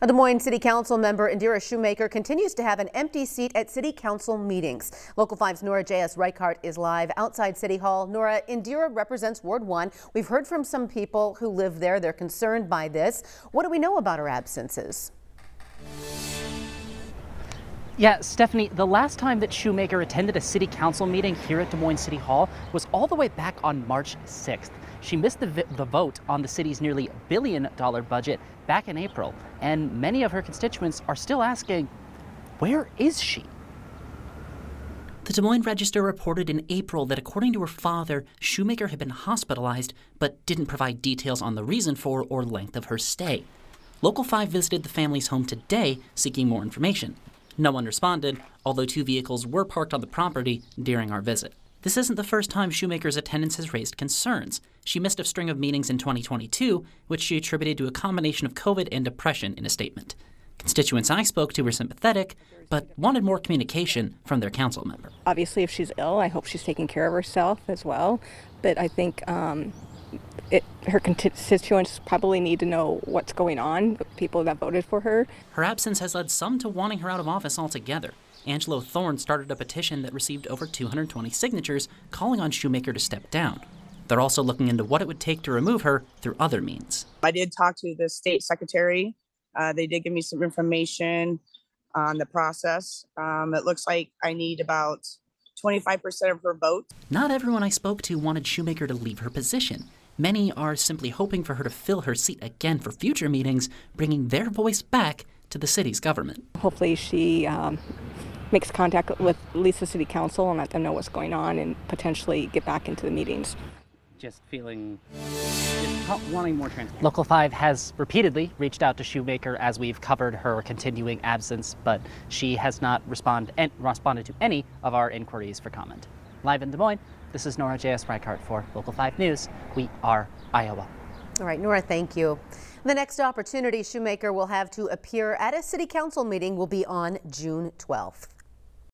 Now, Des Moines City Council member Indira Sheumaker continues to have an empty seat at City Council meetings. Local 5's Nora JS Reichardt is live outside City Hall. Nora, Indira represents Ward 1. We've heard from some people who live there. They're concerned by this. What do we know about her absences? Yeah, Stephanie, the last time that Sheumaker attended a city council meeting here at Des Moines City Hall was all the way back on March 6th. She missed the vote on the city's nearly $1 billion budget back in April, and many of her constituents are still asking, where is she? The Des Moines Register reported in April that according to her father, Sheumaker had been hospitalized but didn't provide details on the reason for or length of her stay. Local 5 visited the family's home today seeking more information. No one responded, although 2 vehicles were parked on the property during our visit. This isn't the first time Sheumaker's attendance has raised concerns. She missed a string of meetings in 2022, which she attributed to a combination of COVID and depression in a statement. Constituents I spoke to were sympathetic, but wanted more communication from their council member. Obviously, if she's ill, I hope she's taking care of herself as well. But I think her constituents probably need to know what's going on, people that voted for her. Her absence has led some to wanting her out of office altogether. Angelo Thorne started a petition that received over 220 signatures calling on Sheumaker to step down. They're also looking into what it would take to remove her through other means. I did talk to the state secretary. They did give me some information on the process. It looks like I need about 25% of her vote. Not everyone I spoke to wanted Sheumaker to leave her position. Many are simply hoping for her to fill her seat again for future meetings, bringing their voice back to the city's government. Hopefully she makes contact with at least the city council and let them know what's going on and potentially get back into the meetings. Just feeling, just wanting more transparency. Local 5 has repeatedly reached out to Sheumaker as we've covered her continuing absence, but she has not responded to any of our inquiries for comment. Live in Des Moines, this is Nora J.S. Reichardt for Local 5 News. We are Iowa. All right, Nora, thank you. The next opportunity Sheumaker will have to appear at a city council meeting will be on June 12th.